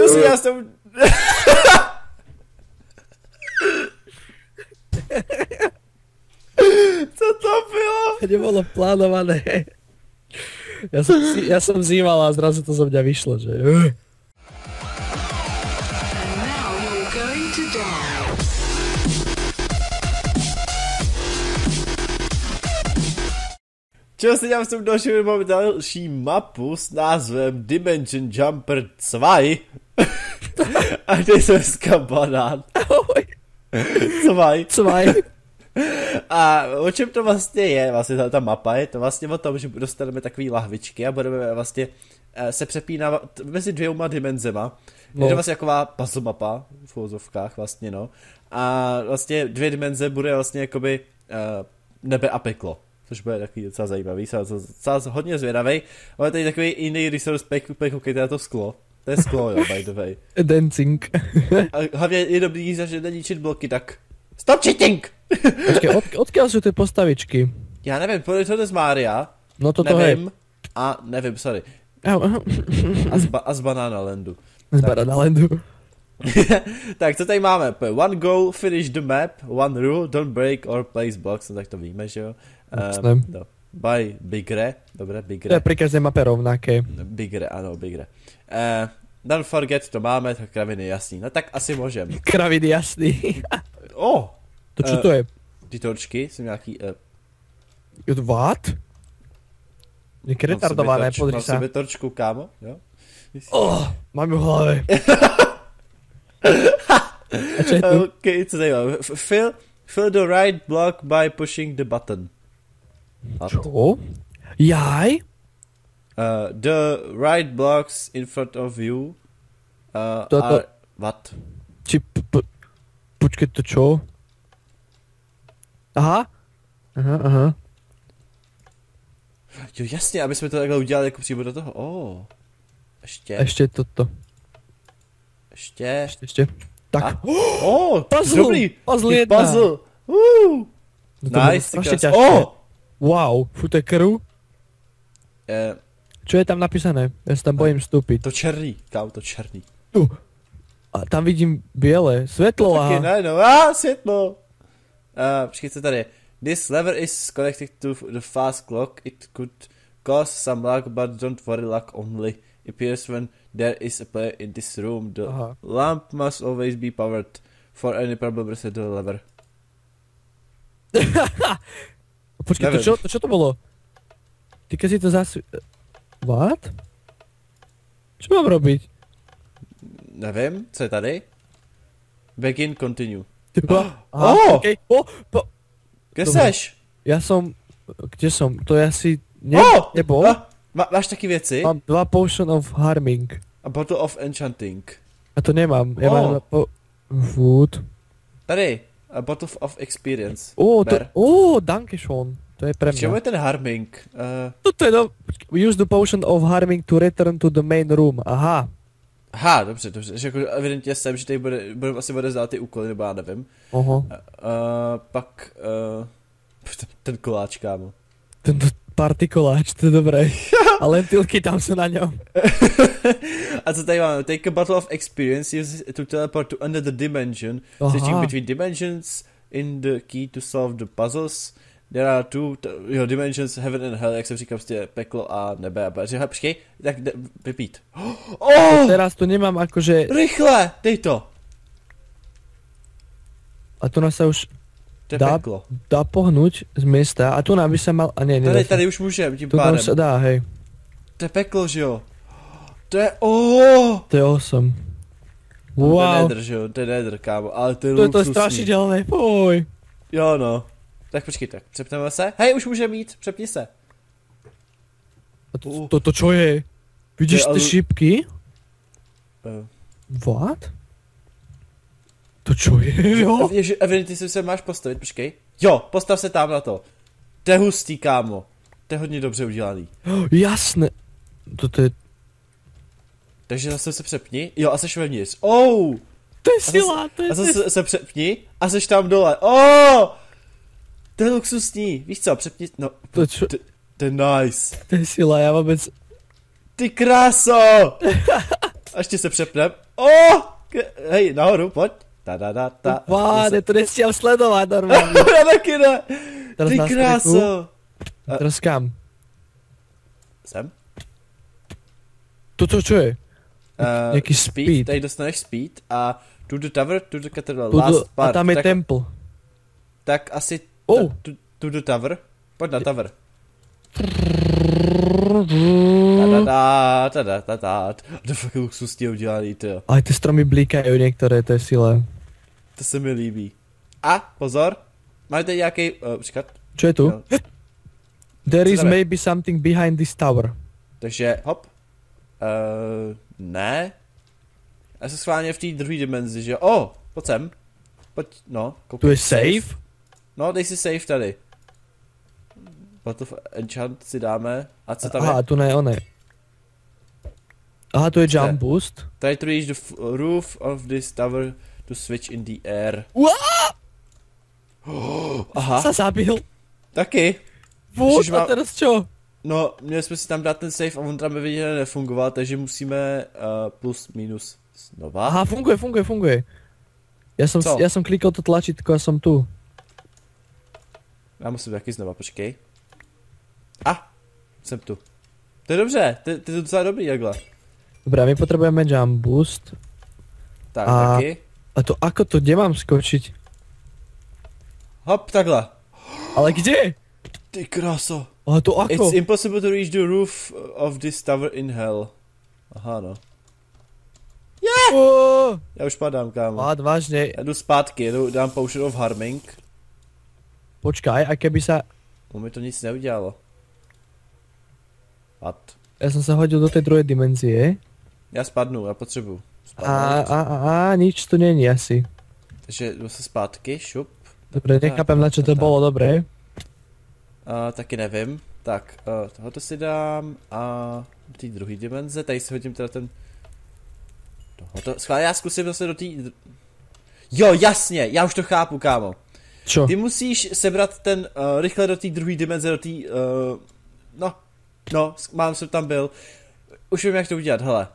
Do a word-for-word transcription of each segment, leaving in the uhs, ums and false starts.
Čusi, já jsem... Co to bylo? To nebolo plánované. Ja som, ja som zýval a zrazu to zo mňa vyšlo, že... Čo si tam som došiel, máme další mapu s názvem Dimension Jumper dva. A kde som dneska banán. Ahoj. Cvaj. Cvaj. A o čem to vlastně je, vlastně ta, ta mapa je to vlastně o tom, že dostaneme takové lahvičky a budeme vlastně se přepínávat mezi dvěma dimenzema. No. Je to vlastně taková puzzle mapa v uvozovkách vlastně, no. A vlastně dvě dimenze bude vlastně jakoby nebe a peklo, což bude takový docela zajímavý, jsem docela hodně zvědavej. Ale tady takový jiný resource pack, úplně koukejte na to sklo. To je sklo, jo, by the way. Dancing. A hlavně je dobrý, že neničit bloky, tak stop cheating! Počkej, od, odkiaľ sú tie postavičky? Ja neviem, povedali to z Mária. No toto neviem, hej. A neviem, sorry. A z, ba, a z Bananalandu. Z Bananalandu. Tak, co tady máme? One goal, finish the map, one rule, don't break or place blocks. No tak to víme, že jo? Um, no. By Bigre. Dobre, Bigre. To je pri každej mape rovnaké. Bigre, áno, Bigre. Uh, don't forget, to máme, tak kraviny jasný. No tak asi môžem. Kraviny jasný. Oh! To čo to je? Ty torčky, jsem nějaký... Uh... What? Nějaké retardované, podri sa. Mám sebe torčku, kámo, jo? Oh, mám ju v hlavě. A čo je tu? Ok, co tady mám? Fill, fill the right block by pushing the button. A čo? Jaj? Uh, the right blocks in front of you uh, to are... To... What? Či... Počkej, to čo? Aha, aha, aha. Jo, jasně, aby jsme to takhle udělali jako přímo do toho, oh. Ještě. Ještě toto. Ještě. Ještě, ještě. Tak. A. Oh, puzzle, dobrý. Puzzle jedna. Puzzle. Uh. No nice, strašně oh. Wow, fuj, to je krv. Eh. Čo je tam napísané? Já se tam bojím vstupit. To černý, kámo, to černý. Tu. A tam vidím bělé, světlo, aha. Taky ne, no, ah, světlo. Uh, počkej, co tady? This lever is connected to the fast clock. It could cause some luck, but don't worry, luck only appears when there is a player in this room. The aha. Lamp must always be powered. For any problem, reset the lever. Počkej, to čo, to čo to bolo? Ty keď si to zasv... What? Čo mám robiť? Nevím, co je tady? Begin, continue. Typa, aha, oh! Okay. Oh, po... Kde seš? Já jsem, kde jsem, to je asi, ne, oh! Nebo? Ah, má, máš taky věci? Mám dva potion of harming. A bottle of enchanting. A to nemám, já oh. Mám po... Food. Tady, a bottle of experience. Oh, to, oh, danke schon, to je pre mňa. Čemu je ten harming? Uh... Toto je, no, use the potion of harming to return to the main room, aha. Aha, dobře, dobře, že jako evidentně jsem, že tady bude, budeme asi odezdát ty úkoly, nebo já nevím. Oho. Uh, pak, uh, ten koláč, kámo. Ten party koláč, to je dobré. A lentilky tam jsou na něm. A co tady máme? Take a battle of experience, use to teleport to another dimension. Aha. Searching between dimensions in the key to solve the puzzles. There are two jo, dimensions, heaven and hell, jak jsem říkal, prostě peklo a nebe a báře. Počkej, tak vypít. Oh! Teraz to nemám akože... Rychle, dej to. A tu nás se už dá, dá pohnout z města a tu nám by se mal... A ne, ne, tady, tady už můžem, tím pádem. To se dá, hej. To je peklo, že jo. To je... Oh! To je awesome. Wow. To je nether, že jo, to je nether, kámo, ale to je luxusní. To je to strašidelné, poj. Jo, no. Tak počkej, tak přepneme se. Hej, už můžeme jít, přepni se. A to, to, to čo je? Vidíš ty šipky? Uh. What? To čo je, jo? Ježi, evidentně si se máš postavit, počkej. Jo, postav se tam na to. To je hustý, kámo. To je hodně dobře udělaný. Oh, jasné. To je... Takže zase se přepni. Jo, a seš vevnitř. Oh! To je sila, to je... A zase se přepni a seš tam dole. Oh! To je luxusní, víš co, přepnit, no, to, čo... to, to je nice. To je sila, já vůbec... Ty kráso! A ještě se přepnem. O! Oh! Hej, nahoru, pojď. Ta, ta, ta, ta. Páne, to nestěl sledovat normálně. Já taky ne. Ty kráso. Teraz kam? Sem? To co, čo je? Uh, Jaký speed? speed? Tady dostaneš speed a to the tower, to the cathedral, last do, part. A tam je tak, temple. Tak asi oh. to, to the tower. Pojď na tower. Tadadá, tadadá, tadadá. To fakt luxusně udělaný, tyjo. Ale ty stromy blikají některé, to je síle. To se mi líbí. A pozor, máte nějaký, uh, počkat. Co je tu? No. There is maybe something behind this tower. Takže, hop. Uh, ne. Já se schválně v té druhé dimenzi, že jo? Oh, o, pojď sem. Pojď, no. Tu je safe? safe? No, dej si safe tady. Battle enchant si dáme. A co tam Aha, je? Aha, tu ne, on ne. Aha, tu je jump ne. boost. Try to reach the roof of this tower to switch in the air. Uaaaaaa! Oh, aha. Sa zabil. Taky. Vůd, a teraz čo? No, měli jsme si tam dát ten save a on tam evidentně nefungoval, takže musíme uh, plus, minus znova. Aha, funguje, funguje, funguje. Já jsem, já jsem klikal to tlačítko, já jsem tu. Já musím taky znova, počkej. A, ah, jsem tu. To je dobře, ty, ty jsi docela dobrý takhle. Dobrá, my potřebujeme jump boost. Tak, a, taky. A to ako to, kde mám skočit? Hop, takhle. Ale kde? Ty kráso. Ale to ako? It's impossible to reach the roof of this tower in hell. Aha, no. Yeah! Oh! Já už padám, kámo. Pád, vážně. Já jdu zpátky, jdu, dám potion of harming. Počkaj, a keby sa... No mi to nic neudělalo. Pad. Já jsem se hodil do té druhé dimenzie. Já spadnu, já potřebuju. Spadnu, a, a, a, a, nič to není asi. Takže jdu se zpátky, šup. Dobre, nechápem na čo to bolo, dobre. Uh, taky nevím. Tak, uh, tohoto si dám a do té druhé dimenze, tady si hodím teda ten... Tohoto, schválně já zkusím zase do té... Tý... Jo, jasně, já už to chápu, kámo. Čo? Ty musíš sebrat ten uh, rychle do té druhé dimenze, do té... Uh, no, no, mám jsem tam byl. Už vím, jak to udělat, hele.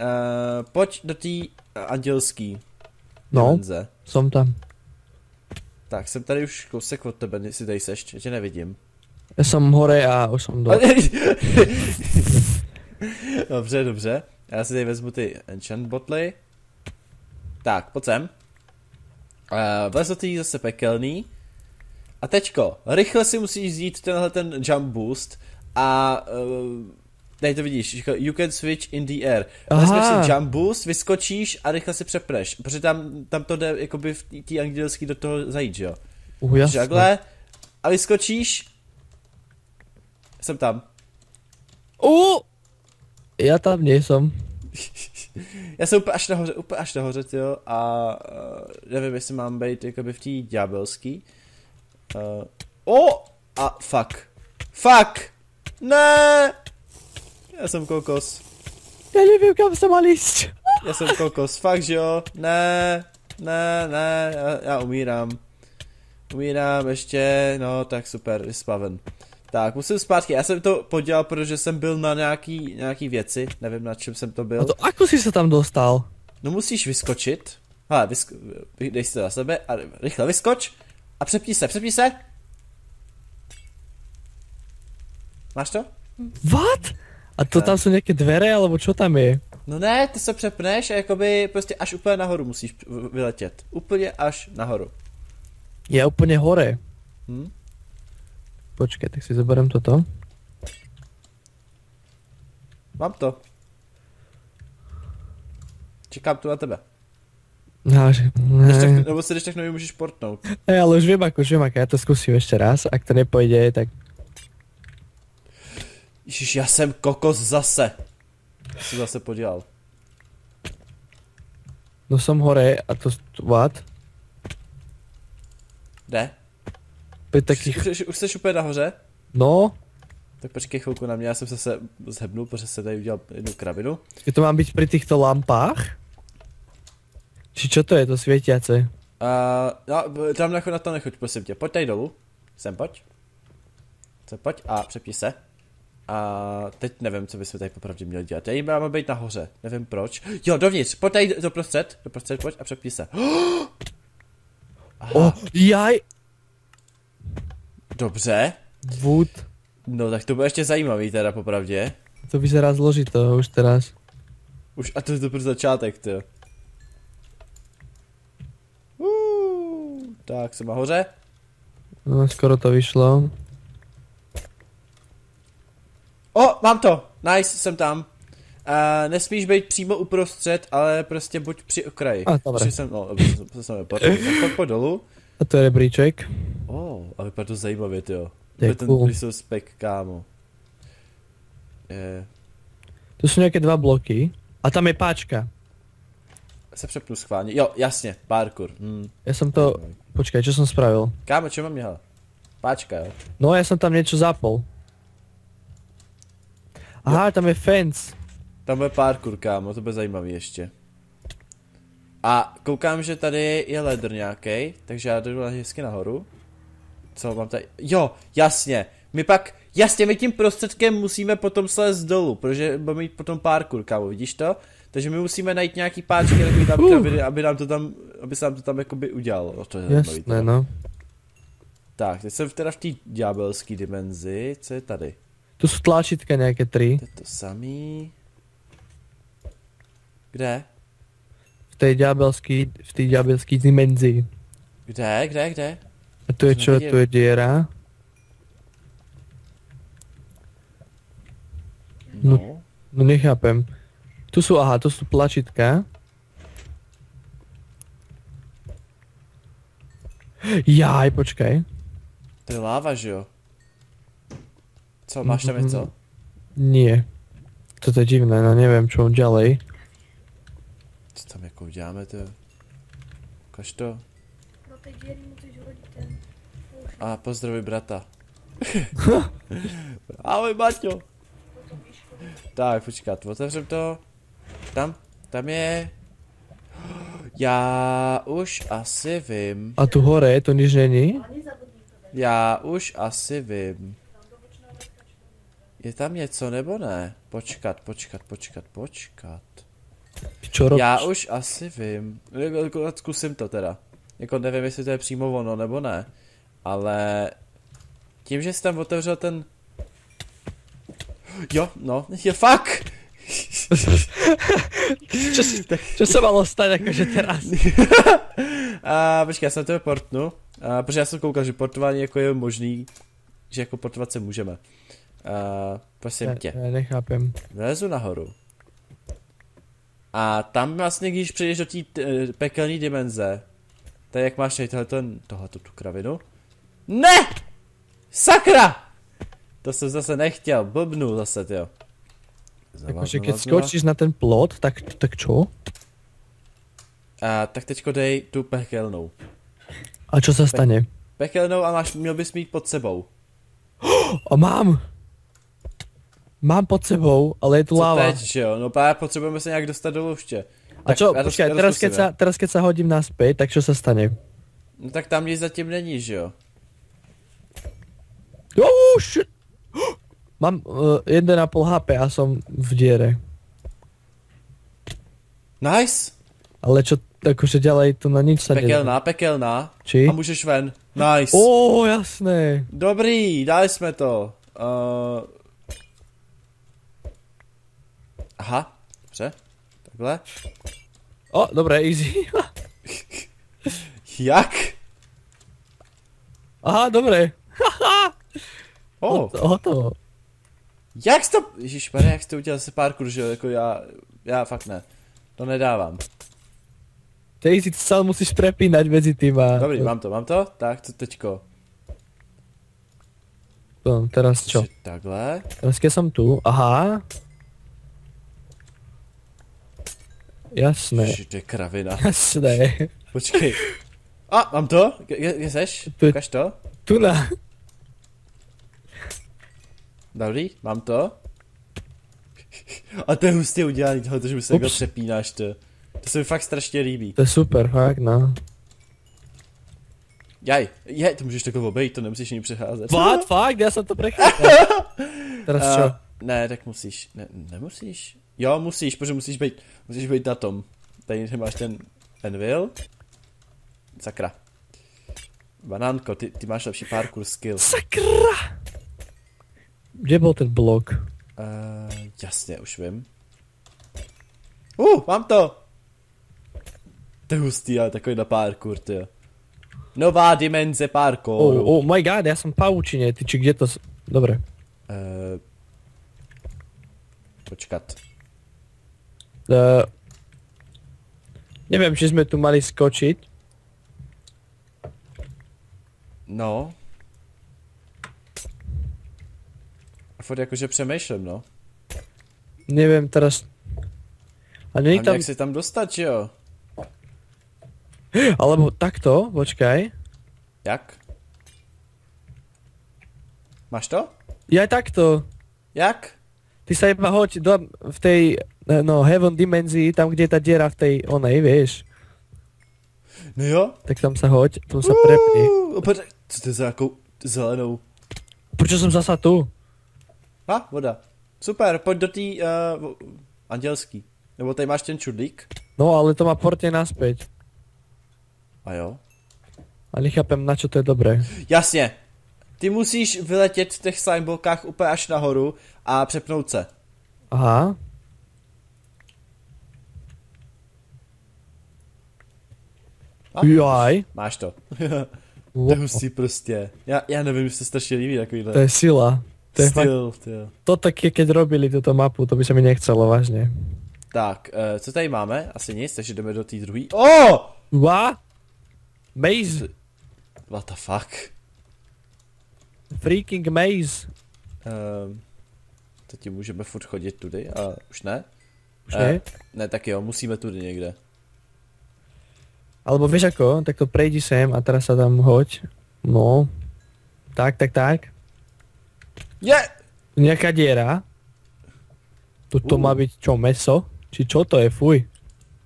Uh, pojď do té andělské dimenze. No, jsem tam. Tak, jsem tady už kousek od tebe, jestli tady seš, já tě nevidím. Já jsem hore a už jsem dole. Dobře, dobře. Já si tady vezmu ty enchant botly. Tak, pojď sem. Uh, Vlez do tý zase pekelný. A teďko, rychle si musíš vzít tenhle ten jump boost. A... Uh, tady to vidíš, you can switch in the air. Vezmeš si jump boost, vyskočíš a rychle si přepneš, protože tam, tam to jde jakoby v té andělské do toho zajít, že jo? Uh, jasně. Takhle a vyskočíš. Jsem tam. Uh, já tam nejsem. Já jsem úplně až nahoře, úplně až nahoře, jo, a uh, nevím, jestli mám být jakoby v té ďábelský. Uh, oh, a fuck. Fuck! Ne! Já jsem kokos. Já nevím, kam jsem mal jít. Já jsem kokos, fakt že jo? Ne, ne, ne, já, já umírám. Umírám ještě, no tak super, je spaven. Tak, musím zpátky, já jsem to podělal, protože jsem byl na nějaký, nějaký věci, nevím na čem jsem to byl. A to ako jsi se tam dostal? No musíš vyskočit, hele, vysko dej si to na sebe a rychle vyskoč a přepni se, přepni se. Máš to? What? A to tam jsou nějaké dvere, alebo čo tam je? No ne, ty se přepneš a jakoby prostě až úplně nahoru musíš vyletět. Úplně až nahoru. Je úplně hore. Hm? Počkej, tak si zaberem toto. Mám to. Čekám tu na tebe. No, že... tak, nebo se když tak nový můžeš portnout. Ne, ale už vím, jak, už vím, jak. Já to zkusím ještě raz, ak to nepojde, tak... Ježiš, já jsem kokos zase. Co jsi zase podělal? No jsem hore a to... What? Ne? Pět takých... Už, už, už jsi úplně nahoře? No. Tak počkej chvilku na mě, já jsem se, se zhebnul, protože jsem tady udělal jednu krabinu. Je to mám být při těchto lampách? Či čo to je, to světiace? Uh, no, tam na to nechoď, prosím tě. Pojď tady dolů. Sem pojď. Sem pojď a přepni se. A teď nevím, co bychom tady popravdě měli dělat. Já máme být nahoře, nevím proč. Jo, dovnitř, pojď tady doprostřed, doprostřed pojď a přepni se. Oh, jaj! Dobře. Vůd. No tak to bude ještě zajímavý teda popravdě. To by se rád zložit toho už teraz. Už a to je dobrý začátek, ty. Uuu, tak jsem nahoře. No, skoro to vyšlo. O, mám to! Nice, jsem tam. Uh, nesmíš být přímo uprostřed, ale prostě buď při okraji. A, dobré. Jsem, no, dobře, jsem, jsem pod, pod, pod dolů. A to je rebríček. O, oh, a vypadá to zajímavě, tyjo. Děkuju. Ten jsou spek, kámo. Je. To jsou nějaké dva bloky. A tam je páčka. Se přepnu schválně. Jo, jasně, parkour. Hm. Já jsem to... Počkej, co jsem spravil? Kámo, čo mám měla? Páčka, jo. No, já jsem tam něco zapol. Aha, jo. Tam je fence. Tam je parkour, kámo, to bude zajímavý ještě. A koukám, že tady je ledr nějaký, takže já jdu hezky nahoru. Co mám tady? Jo, jasně. My pak, jasně, my tím prostředkem musíme potom slézt dolů, protože budeme mít potom parkour, kámo, vidíš to? Takže my musíme najít nějaký páčky, nějaký tam, uh. aby, aby nám to tam, aby se nám to tam jakoby udělalo. No, to je jasné, zajímavý, no. Tak, teď jsem teda v té ďábelské dimenzi, co je tady? To jsou tlačítka nějaké tři. To je to samý. Kde? V té ďábelský, v té ďábelský dimenzi. Kde, kde, kde? A to je co, to je děra. No. No, no nechápem. Tu jsou, aha, to jsou tlačítka. Jaj, počkej. To je láva, že jo? Co, máš tam něco? Nie. To je divné, no nevím, čo ďalej. Co tam jako uděláme, to? Ukaž to. A pozdravuj brata. Ahoj, Maťo. Tak, počkat, otevřem to. Tam, tam je. Já už asi vím. A tu hore, to nič není? Já už asi vím. Je tam něco nebo ne? Počkat, počkat, počkat, počkat. Já už asi vím. Zkusím to teda. Jako nevím, jestli to je přímo ono nebo ne. Ale tím, že jsi tam otevřel ten... Jo, no, je fuck! čo, čo se malo stát jakože teraz? A, počkej, já jsem na tebe portnu. A, protože já jsem koukal, že portování jako je možný. Že jako portovat se můžeme. Uh, prosím ne, tě. Ne, nechápem. Vlezu nahoru. A tam vlastně, když přijdeš do té pekelné dimenze, tak jak máš tady tohleto tu kravinu. Ne! Sakra! To jsem zase nechtěl, blbnu zase, tyjo. Takže když skočíš na ten plot, tak, tak čo? A, tak teďko dej tu pekelnou. A čo se Pe stane? Pekelnou a máš, měl bys mít pod sebou. A mám! Mám pod sebou, ale je tu co láva. Teď, že jo? No právě potřebujeme se nějak dostat do lůště. A čo, počkej, teraz keď, sa, teraz keď sa hodím naspět, tak čo se stane? No tak tam nic zatím není, že jo? Oh, shit. Mám jedna celá pět há pé a som v diere. Nice! Ale čo, akože ďalej tu na nič sa nedá. Pekelná, pekelná. Či? A můžeš ven. Nice. Ó, oh, jasné. Dobrý, dali jsme to. Uh... Aha, dobře, takhle. O, dobré, easy. Jak? Aha, dobré. Oh. Hotovo. Jak jsi to... Ježišmarja, jak jsi to udělal se parkour, že jako já... Já fakt ne. To nedávám. Ty si sám musíš prepínat mezi týma. Dobrý, mám to, mám to. Tak, co teďko? No, teraz čo? Takhle. Teraz keď jsem tu, aha. Jasné. Ježiš, to je kravina. Jasné. Počkej. A, mám to? Kde seš? Ukaž to? Tuna. Dobrý, mám to. A to je hustě udělaný tohle, že mi se takhle přepínáš to. To se mi fakt strašně líbí. To je super, fakt, no. Jaj, je, to můžeš takhle obejít, to nemusíš ani přecházet. Fakt, fakt, já jsem to přecházel. Teraz čo? Uh, ne, tak musíš. Ne, nemusíš? Jo, musíš, protože musíš být, musíš být na tom. Tady máš ten anvil. Sakra. Banánko, ty, ty máš lepší parkour skill. Sakra! Kde byl ten blok? Uh, jasně, už vím. Uh, mám to! To je hustý, ale takový na parkour, tyjo. Nová dimenze parkouru. Oh, oh my god, já jsem paučině, ty či kde to... Dobré. Uh, počkat. Uh, nevím, či jsme tu mali skočit. No. Furt jakože přemýšlím, no. Nevím, teraz... A není tam... jak si tam dostat, že jo? Alebo takto, počkaj. Jak? Máš to? Ja takto. Jak? Ty sa iba hoď do, v tej, no, heaven dimenzii, tam kde je tá diera v tej onej, vieš. No jo? Tak tam sa hoď, tam sa prepni. Co to je za jakou zelenou? Prečo som zasa tu? Ha, voda. Super, poď do tý, uh, andělský. Nebo tady máš ten čudlík. No, ale to má portě naspäť. A jo. Ale nechápem, na čo to je dobré. Jasně. Ty musíš vyletět v těch slimeblokách úplně až nahoru a přepnout se. Aha. A? Jaj. Máš to. To je hustý prostě. Já, já nevím, jestli se strašně líbí takovýhle. To je sila. To je styl, fakt... To taky, keď robili tuto mapu, to by se mi nechcelo, vážně. Tak, uh, co tady máme? Asi nic, takže jdeme do té druhé. Oh! What? Maze. What the fuck? Freaking maze. Uh, teď můžeme furt chodit tudy, ale už ne. Už uh, ne? Ne, tak jo, musíme tudy někde. Alebo víš jako, tak to prejdi sem a teraz se tam hoď. No. Tak, tak, tak. Je! Yeah. Nějaká děra. Toto uh. má být čo, meso? Či čo to je, fuj?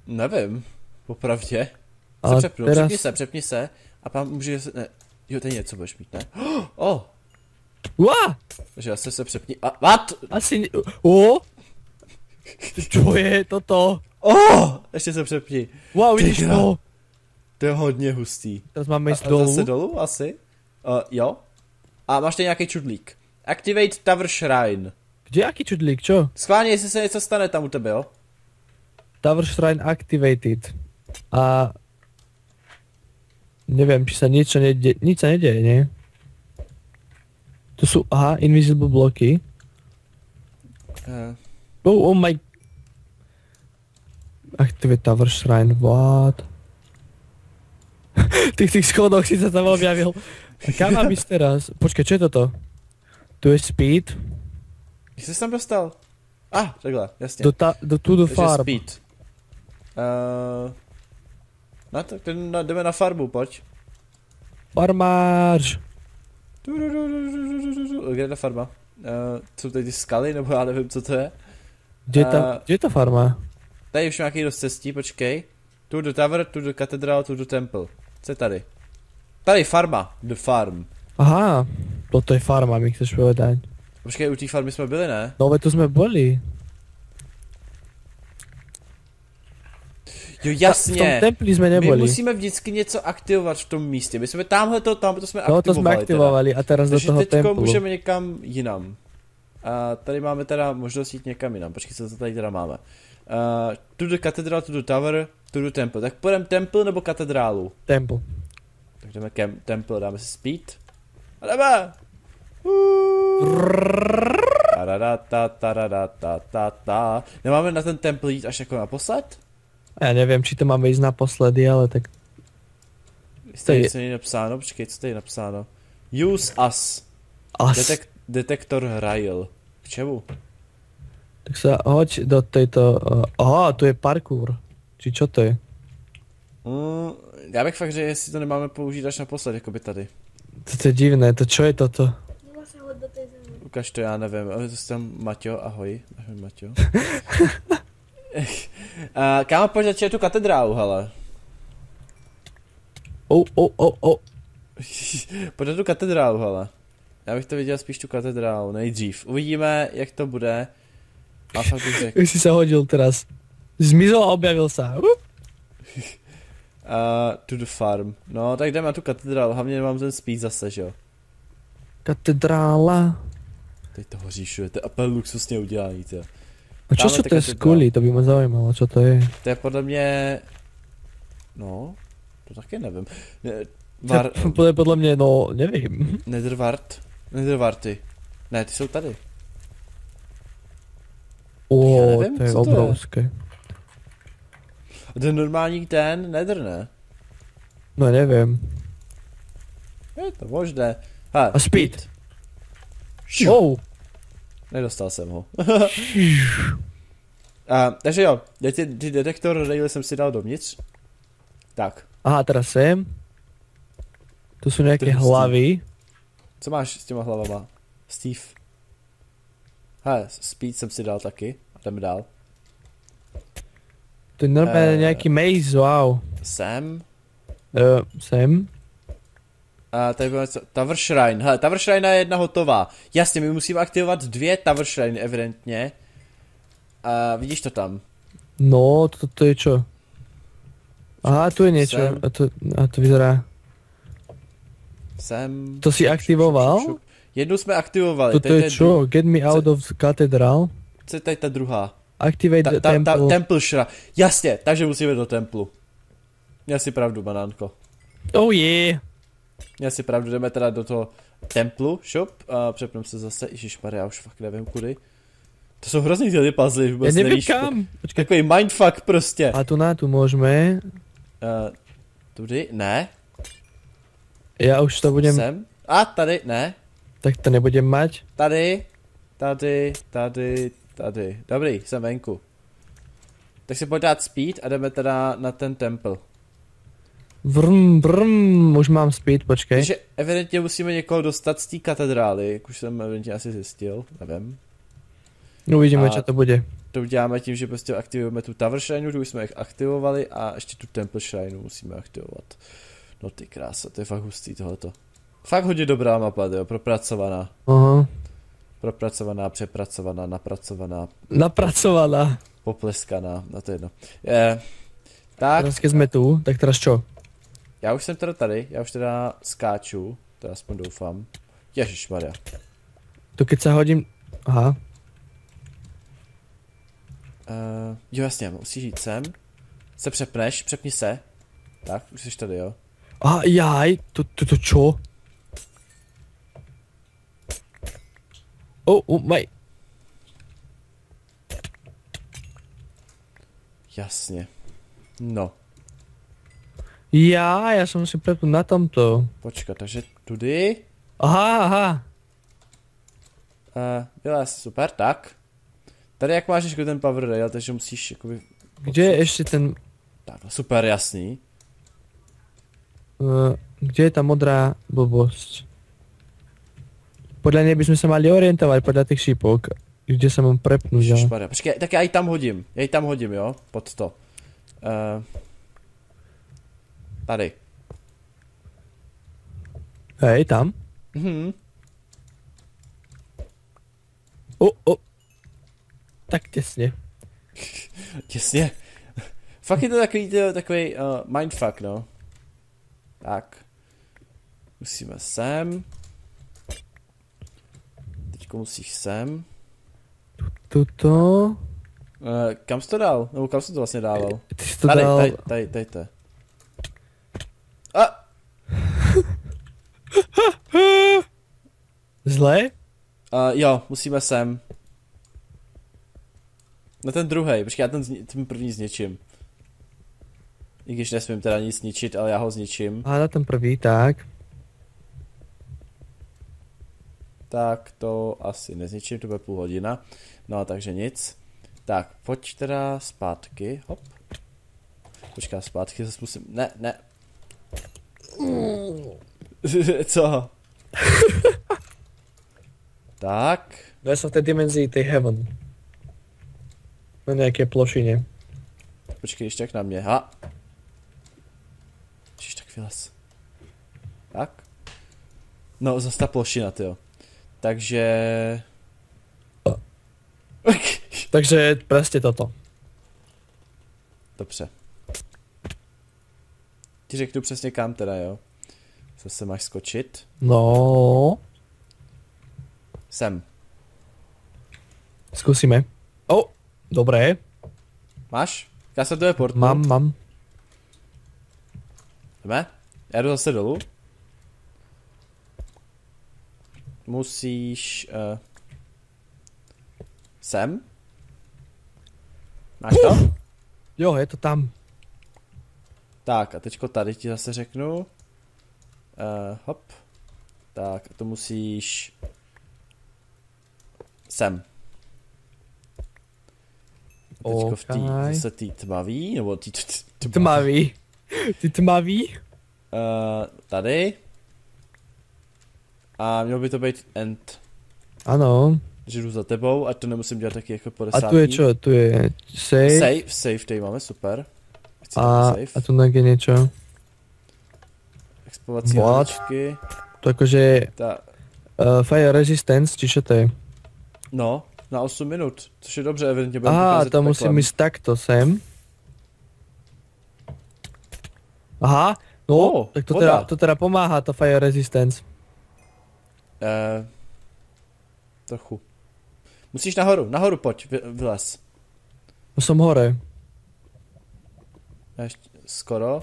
Nevím, popravdě. Se přepnu, teraz... přepni se, přepni se. A pán může se, ne, jo, ten něco budeš mít, ne? Oh! Uá! Takže asi se přepni, a, what? Asi, o? Čo je toto? Oh! Ještě se přepni. Wow, vidíš to? To je hodně hustý. Teraz máme jít dolů. Zase dolů, asi? Uh, jo. A máš tady nějaký čudlík. Activate Tower Shrine. Kde je jaký čudlík, čo? Schválně, jestli se něco stane tam u tebe, jo? Tower Shrine activated. A... Nevím, či se něco neděje, nic se neděje, ne? To jsou, aha, invisible bloky. Uh. Oh, oh my... Activate Tower Shrine, what? Tych těch schodok si se tam objavil. Kam mám jít teraz? Počkej, co je toto? Tu je speed. Jak jsi tam dostal? Ah, takhle, jasně. Do ta, do tu do farm. Speed. Uh, no tak jdeme na farmu, pojď. Farmář. Kde je ta farma? Uh, jsou tady ty skaly, nebo já nevím, co to je. Kde je ta, uh, ta farma? Tady už nějaký dost cestí, počkej. Tu do tower, tu do katedrál, tu do temple. Co je tady? Tady farma, the farm. Aha, toto je farma, mi chceš povedať. Počkej, u té farmy jsme byli, ne? No, ale to jsme byli. Jo, jasně. V tom templi jsme nebyli. My musíme vždycky něco aktivovat v tom místě. My jsme tamhle to, tamhle to jsme aktivovali. No, to jsme aktivovali teda. A teraz takže do toho templu. Můžeme někam jinam. A tady máme teda možnost jít někam jinam. Počkej, co to tady teda máme. Uh, tu do katedrál, tu do tower, tu do temple. Tak půjdeme temple nebo katedrálu? Temple. Tak jdeme kem temple, dáme si speed. A jdeme! Nemáme na ten templ jít až jako naposled? Já nevím, či to máme jít naposledy, ale tak... Tady je napsáno, počkej, co tady je napsáno? Use us. Detek detektor rail. K čemu? Tak se hoď do této... Aha, tu je parkour. Či čo to je? Mm, já bych fakt řekl, jestli to nemáme použít až naposled, jako by tady. To je divné, to čo je toto? Ukaž to, já nevím, ale to jsi tam Maťo, ahoj, ahoj Maťo. uh, kámo, pojď začít tu katedrálu, hele. Oh, oh, oh, oh. Pojď na tu katedrálu, hele. Já bych to viděl spíš tu katedrálu nejdřív. Uvidíme, jak to bude. A fakt jak... Už jsi se hodil teraz. Zmizel a objavil se. Uh. Uh, to the farm. No, tak jdeme na tu katedrálu, hlavně nemám ten spíš zase, že jo. Katedrála. Teď to hoří všude, to je apel luxusně udělaný, co. A čo, čo to je z kulí? To by mě zajímalo, co to je. To je podle mě... No, to taky nevím. Ne, var... To je podle mě, no, nevím. Netherwart. Netherwarty. Ne, ty jsou tady. O, nevím, to je obrovské. A ten normální ten nedrne. No nevím. Je to možné. Ha, a speed. Oh. Nedostal jsem ho. A, takže jo, ty, ty detektor rail jsem si dal dovnitř. Tak. Aha, teda sem. To jsou nějaké hlavy. Co máš s těma hlavama? Steve. Ha, speed jsem si dal taky. Jdeme dál. To je normálně uh, nějaký maze, wow. Sem. Uh, sem. A tady máme co? Tower Shrine. Hele, Tower Shrine je jedna hotová. Jasně, my musíme aktivovat dvě Tower Shrine evidentně. A vidíš to tam? No, to, to je čo? Aha, tu je něco. A to, a to vyzerá. Sem. To si aktivoval? Šup, šup, šup. Jednu jsme aktivovali. To, to je čo? Get me out of the cathedral. Co je tady ta druhá? Activate ta, ta, ta, temple. Temple Shrine. Jasně, takže musíme do templu. Měl si pravdu, banánko. Oh yeah. Měl si pravdu, jdeme teda do toho templu, shop, a přepneme se zase, ježišmarja, já už fakt nevím kudy. To jsou hrozný ty puzzle, vůbec nevím nevíš. Kam. Počkej. Takový mindfuck prostě. A tu na tu můžeme. Uh, tudy? Ne. Já už to budem... Sem? A tady? Ne. Tak to nebudem mať. Tady, tady, tady, tady. Dobrý, jsem venku. Tak si pojď dát speed a jdeme teda na ten templ. Vrm, vrm, už mám speed, počkej. Takže evidentně musíme někoho dostat z té katedrály, jak už jsem evidentně asi zjistil, nevím. Uvidíme, co to bude. To uděláme tím, že prostě aktivujeme tu Tower Shrine, tu už jsme jich aktivovali, a ještě tu Temple Shrine musíme aktivovat. No ty krása, to je fakt hustý tohleto. Fakt hodně dobrá mapa, jo, propracovaná. Aha. Propracovaná, přepracovaná, napracovaná. Napracovaná. Popleskaná, na to jedno. Eh, tak. Dneska jsme tu, tak teraz čo? Já už jsem teda tady, já už teda skáču, teda aspoň doufám. Ježišmarja. To keď se hodím, aha. Uh, jo jasně, musíš jít sem. Se přepneš, přepni se. Tak, už jsi tady, jo. Aha, jaj, to, to, to čo? Oh, oh my. Jasně. No. Já, já jsem si přepnul na tamto. Počkat, takže tudy. Aha, aha. Uh, byla super, tak. Tady jak máš ještě ten power rail, takže musíš jakoby... Kde je ještě ten... Takhle, super, jasný. Uh, kde je ta modrá blbost? Podle něj bychom se měli orientovat podle těch šípok. Kde se mám prepnout, jo? Počkej, tak já ji tam hodím. Já ji tam hodím, jo? Pod to. Uh... Tady. Hej, tam? Mhm. O, o. Tak těsně. Těsně. Fakt je to takový, takový uh, mindfuck, no. Tak. Musíme sem. Teďko musíš sem. Tuto. Uh, kam jsi to dal? Nebo kam jsi to vlastně dával? Ty jsi to tady, dal... Tady, tady, tady, tady. A! Zle? Uh, jo, musíme sem. Na ten druhý, počkej, já ten, ten první zničím. I když nesmím teda nic zničit, ale já ho zničím. A na ten první, tak. Tak to asi nezničím, to bude půl hodina. No, takže nic. Tak, pojď teda zpátky, hop. Počkej, zpátky zase musím, ne, ne. Co? Tak. Já jsem v té dimenzii, ty heaven. Na nějaké plošině. Počkej, ještě tak na mě, ha. Ještě tak vylez. Tak. No, zase ta plošina, tyjo. Takže... Takže prostě toto. Dobře. Ti řeknu přesně kam teda, jo? Zase máš skočit. No. Sem. Zkusíme. O, oh, dobré. Máš? Já jsem to je portu. Mám, mám. Jdeme? Já jdu zase dolů. Musíš... Uh, sem? Máš to? Jo, je to tam. Tak a teďko tady ti zase řeknu. Uh, hop. Tak to musíš... Sem. A teďko okay. v tý, zase tý tmavý, nebo tý tmavý. Ty tmavý? Uh, tady. A mělo by to být end. Ano. Že jdu za tebou, a to nemusím dělat taky jako po desátý. A tu je čo? Tu je save. Save, save tady máme, super. Chci a, save. A tu nějaké něco. Explovací hláčky. To jakože Ta. Uh, fire resistance, či čo to je? No, na osm minut, což je dobře, evidentně budeme Aha, to taklem. Musím jít takto sem. Aha, no, oh, tak to teda, to teda pomáhá, ta fire resistance. Uh, trochu. Musíš nahoru, nahoru pojď, vylez. No jsem hore. Ještě, skoro.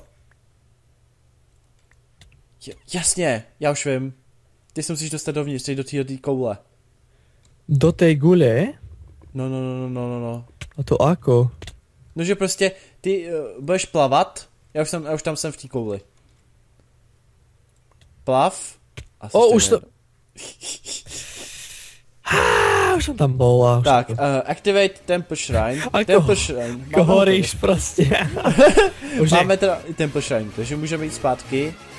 J jasně, já už vím. Ty se musíš dostat dovnitř, teď do té koule. Do té gule? No, no, no, no, no, no. A to ako? No, že prostě, ty uh, budeš plavat, já už, jsem, já už tam jsem v té kouli. Plav. A o, už to... Hááá, už jsem tam bola. Tak, uh, activate Temple Shrine. Temple Shrine. Kohoríš prostě. Máme teda Temple Shrine, takže můžeme jít zpátky.